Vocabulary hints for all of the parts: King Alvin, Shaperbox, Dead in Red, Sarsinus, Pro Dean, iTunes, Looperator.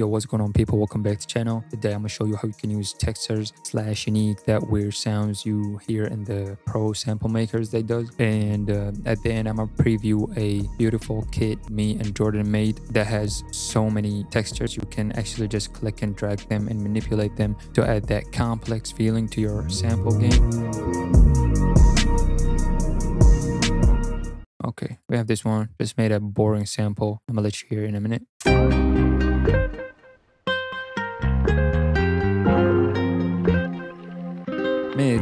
Yo, what's going on, people? Welcome back to the channel. Today I'm gonna show you how you can use textures slash unique that weird sounds you hear in the pro sample makers they does. And at the end I'm gonna preview a beautiful kit me and Jordan made that has so many textures you can actually just click and drag them and manipulate them to add that complex feeling to your sample game. Okay, we have this one. Just made a boring sample. I'm gonna let you hear in a minute. Mid.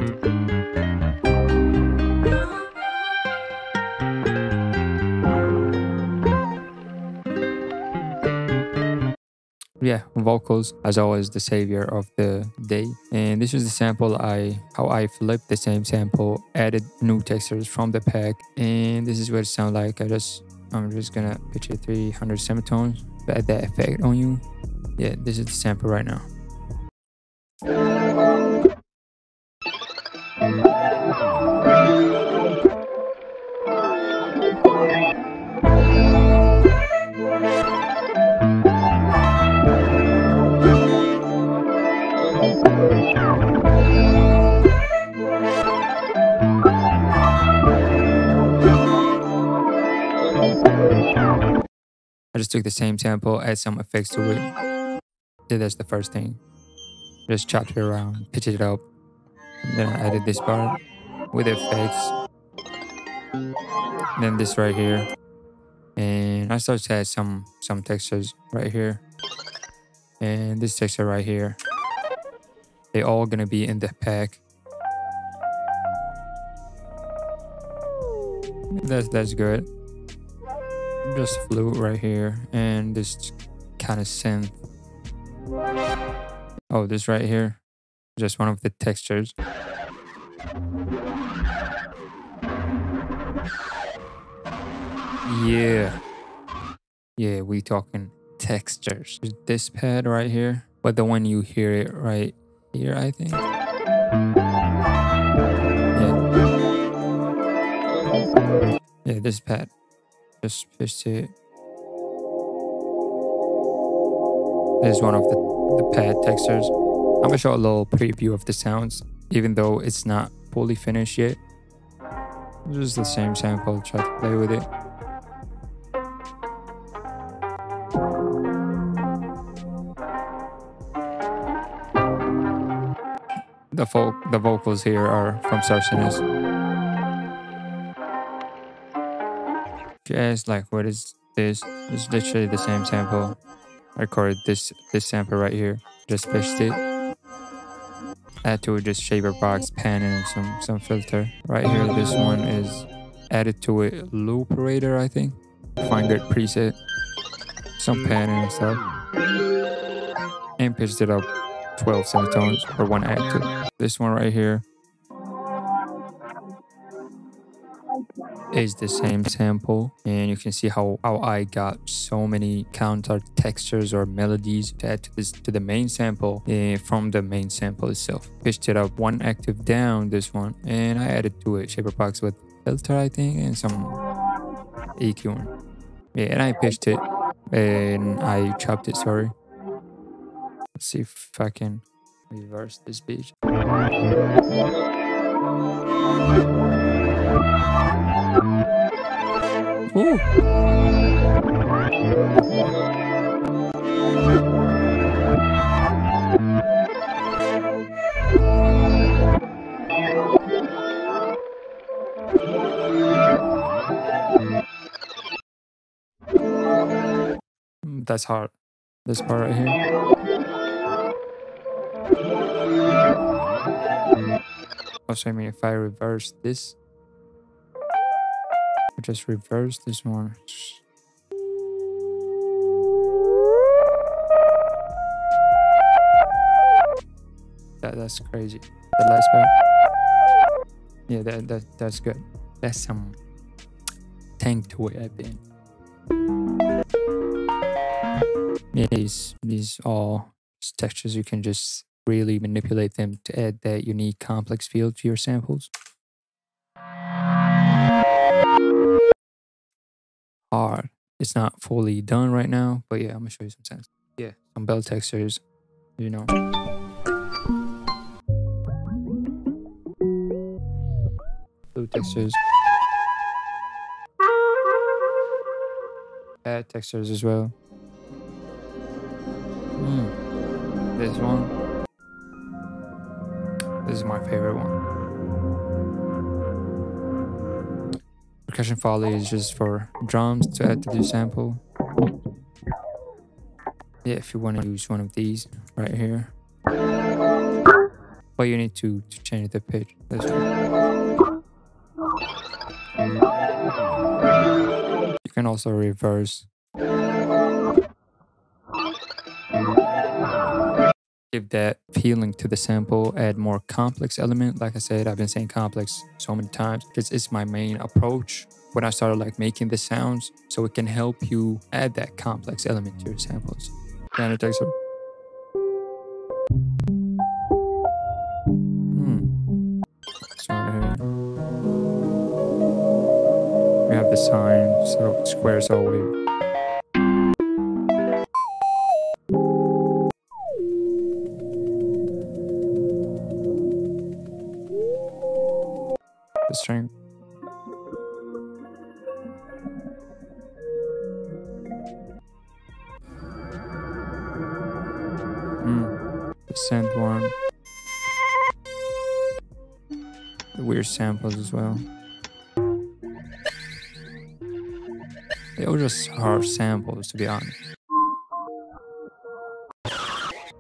Yeah, vocals, as always, the savior of the day. And this is the sample how I flipped the same sample, added new textures from the pack, and this is what it sounds like. I'm just gonna picture 300 semitones, add that effect on you. Yeah, this is the sample right now. I just took the same sample, add some effects to it. So that's the first thing. Just chopped it around, pitched it up. Then I added this part with effects. Then this right here. And I started to add some textures right here. And this texture right here. They're all gonna be in the pack. That's good. Just flute right here and this kind of synth. Oh, this right here, just one of the textures. Yeah, we talking textures. There's this pad right here, but the one you hear it right here, I think. Yeah, this pad. Just push it. This is one of the pad textures. I'm gonna show a little preview of the sounds, even though it's not fully finished yet. This is the same sample, try to play with it. The vocals here are from Sarsinus. Guys, like, what is this? It's literally the same sample. I recorded this sample right here, just fished it, add to it just Shaperbox, pan, and some filter right here. This one is added to it Looperator, I think. Find good preset, some panning and stuff, and pitched it up 12 semitones or one octave. This one right here is the same sample, and you can see how I got so many counter textures or melodies to add to the main sample from the main sample itself. Pitched it up one octave down, this one, and I added to it Shaperbox with filter, I think, and some EQing. Yeah, and I pitched it and I chopped it, sorry. Let's see if I can reverse this beat. Ooh. That's hard. This part right here. Also, I mean, if I reverse this. Just reverse this one. That's crazy. The last part. Yeah, that's good. That's some tank to it at the end. Yeah, these all textures, you can just really manipulate them to add that unique complex feel to your samples. Hard. It's not fully done right now, but yeah, I'm gonna show you some sounds. yeah, some bell textures, you know. Blue textures. Bad textures as well. This one. This is my favorite one. Percussion folly is just for drums to add to the sample. Yeah, if you want to use one of these right here. But you need to change the pitch. That's right. You can also reverse. Give that feeling to the sample, add more complex element. Like I said, I've been saying complex so many times because it's my main approach when I started like making the sounds, so it can help you add that complex element to your samples. Piano texture. We have the sign, so squares all weird. The string. The synth one. The weird samples as well. They all just are samples, to be honest.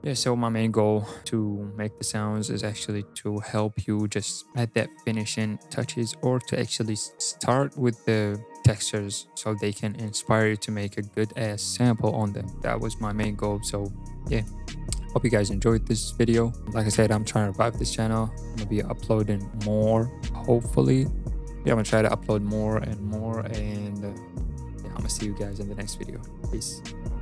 Yeah, so my main goal to make the sounds is actually to help you just add that finishing touches, or to actually start with the textures so they can inspire you to make a good ass sample on them. That was my main goal. So yeah, hope you guys enjoyed this video. Like I said, I'm trying to revive this channel. I'm gonna be uploading more, hopefully. Yeah, I'm gonna try to upload more and more, and yeah, I'm gonna see you guys in the next video. Peace.